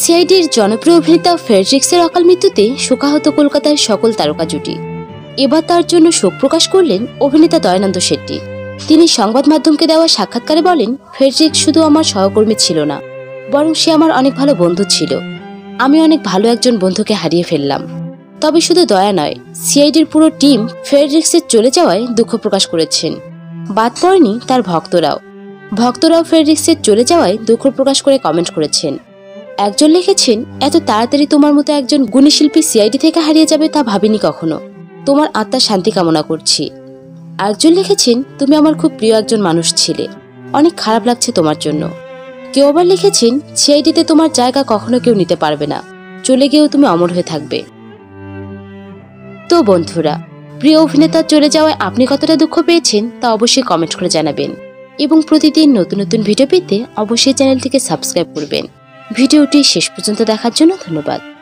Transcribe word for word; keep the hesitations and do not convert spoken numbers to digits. সিআইডির জনপ্রিয় অভিনেতা ফ্রেডরিক্সের অকাল মৃত্যুতে শোকাহত কলকাতার সকল তারকা জুটি। এবার তার জন্য শোক প্রকাশ করলেন অভিনেতা দয়ানন্দ শেট্টি। তিনি সংবাদ মাধ্যমকে দেওয়া সাক্ষাৎকারে বলেন, ফ্রেডরিক্স শুধু আমার সহকর্মী ছিল না, বরং সে আমার অনেক ভালো বন্ধু ছিল। আমি অনেক ভালো একজন বন্ধুকে হারিয়ে ফেললাম। তবে শুধু দয়া নয়, সিআইডির পুরো টিম ফ্রেডরিক্সের চলে যাওয়ায় দুঃখ প্রকাশ করেছেন। বাদ পড়েনি তার ভক্তরাও। ভক্তরাও ফ্রেডরিক্সের চলে যাওয়ায় দুঃখ প্রকাশ করে কমেন্ট করেছেন। একজন লিখেছেন, এত তাড়াতাড়ি তোমার মতো একজন গুণী শিল্পী সিআইডি থেকে হারিয়ে যাবে তা ভাবিনি কখনো। তোমার আত্মার শান্তি কামনা করছি। আরেকজন লিখেছেন, তুমি আমার খুব প্রিয় একজন মানুষ ছিলে, অনেক খারাপ লাগছে তোমার জন্য। কেউ আবার লিখেছেন, সিআইডিতে তোমার জায়গা কখনো কেউ নিতে পারবে না, চলে গিয়েও তুমি অমর হয়ে থাকবে। তো বন্ধুরা, প্রিয় অভিনেতা চলে যাওয়ায় আপনি কতটা দুঃখ পেয়েছেন তা অবশ্যই কমেন্ট করে জানাবেন, এবং প্রতিদিন নতুন নতুন ভিডিও পেতে অবশ্যই চ্যানেলটিকে সাবস্ক্রাইব করবেন। ভিডিওটি শেষ পর্যন্ত দেখার জন্য ধন্যবাদ।